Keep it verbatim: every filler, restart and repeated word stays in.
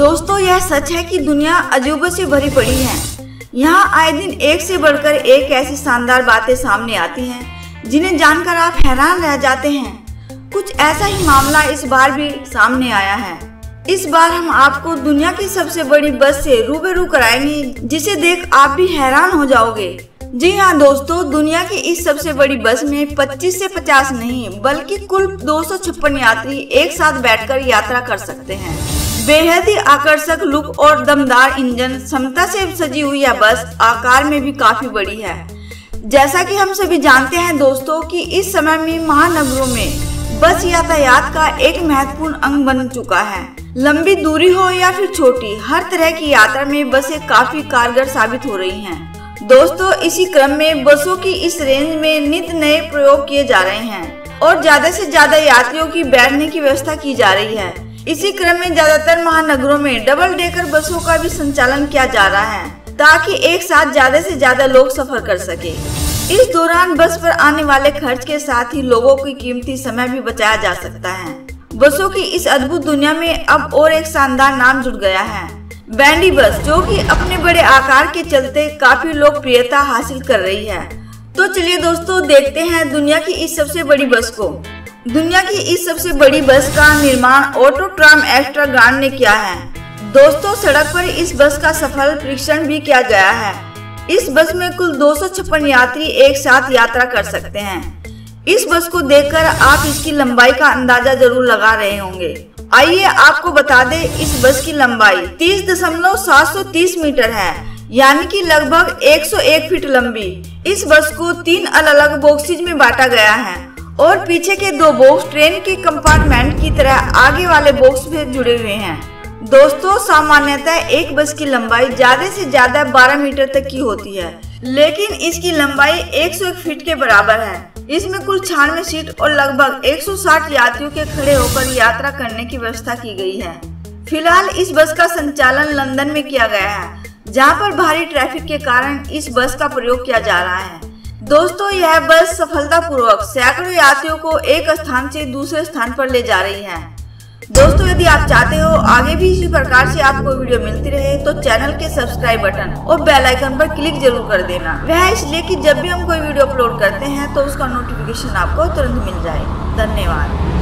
दोस्तों यह सच है कि दुनिया अजूबों से भरी पड़ी है। यहाँ आए दिन एक से बढ़कर एक ऐसी शानदार बातें सामने आती हैं जिन्हें जानकर आप हैरान रह जाते हैं। कुछ ऐसा ही मामला इस बार भी सामने आया है। इस बार हम आपको दुनिया की सबसे बड़ी बस से रूबरू कराएंगे जिसे देख आप भी हैरान हो जाओगे। जी हाँ दोस्तों, दुनिया की इस सबसे बड़ी बस में पच्चीस से पचास नहीं बल्कि कुल दो सौ छप्पन यात्री एक साथ बैठकर यात्रा कर सकते हैं। बेहद ही आकर्षक लुक और दमदार इंजन क्षमता से सजी हुई यह बस आकार में भी काफी बड़ी है। जैसा कि हम सभी जानते हैं दोस्तों कि इस समय में महानगरों में बस यातायात का एक महत्वपूर्ण अंग बन चुका है। लंबी दूरी हो या फिर छोटी, हर तरह की यात्रा में बसें काफी कारगर साबित हो रही हैं। दोस्तों इसी क्रम में बसों की इस रेंज में नित नए प्रयोग किए जा रहे हैं और ज्यादा से ज्यादा यात्रियों की बैठने की व्यवस्था की जा रही है। इसी क्रम में ज्यादातर महानगरों में डबल डेकर बसों का भी संचालन किया जा रहा है ताकि एक साथ ज्यादा से ज्यादा लोग सफर कर सके। इस दौरान बस पर आने वाले खर्च के साथ ही लोगों की कीमती समय भी बचाया जा सकता है। बसों की इस अद्भुत दुनिया में अब और एक शानदार नाम जुड़ गया है, बैंडी बस, जो कि अपने बड़े आकार के चलते काफी लोकप्रियता हासिल कर रही है। तो चलिए दोस्तों देखते हैं दुनिया की इस सबसे बड़ी बस को। दुनिया की इस सबसे बड़ी बस का निर्माण ऑटोट्राम एक्स्ट्रा ग्रांड ने किया है। दोस्तों सड़क पर इस बस का सफल परीक्षण भी किया गया है। इस बस में कुल दो सौ छप्पन यात्री एक साथ यात्रा कर सकते हैं। इस बस को देखकर आप इसकी लंबाई का अंदाजा जरूर लगा रहे होंगे। आइए आपको बता दें, इस बस की लंबाई तीस दशमलव सात सौ तीस मीटर है, यानी कि लगभग एक सौ एक फीट लंबी। इस बस को तीन अलग अलग बॉक्सेज में बांटा गया है और पीछे के दो बॉक्स ट्रेन के कंपार्टमेंट की तरह आगे वाले बॉक्स में जुड़े हुए हैं। दोस्तों सामान्यतः एक बस की लंबाई ज्यादा से ज्यादा बारह मीटर तक की होती है, लेकिन इसकी लंबाई एक सौ एक फीट के बराबर है। इसमें कुल छियानवे सीट और लगभग एक सौ साठ यात्रियों के खड़े होकर यात्रा करने की व्यवस्था की गई है। फिलहाल इस बस का संचालन लंदन में किया गया है, जहाँ पर भारी ट्रैफिक के कारण इस बस का प्रयोग किया जा रहा है। दोस्तों यह बस सफलतापूर्वक सैकड़ों यात्रियों को एक स्थान से दूसरे स्थान पर ले जा रही है। दोस्तों यदि आप चाहते हो आगे भी इसी प्रकार से आपको वीडियो मिलती रहे तो चैनल के सब्सक्राइब बटन और बेल आइकन पर क्लिक जरूर कर देना। वह इसलिए कि जब भी हम कोई वीडियो अपलोड करते हैं तो उसका नोटिफिकेशन आपको तुरंत मिल जाए। धन्यवाद।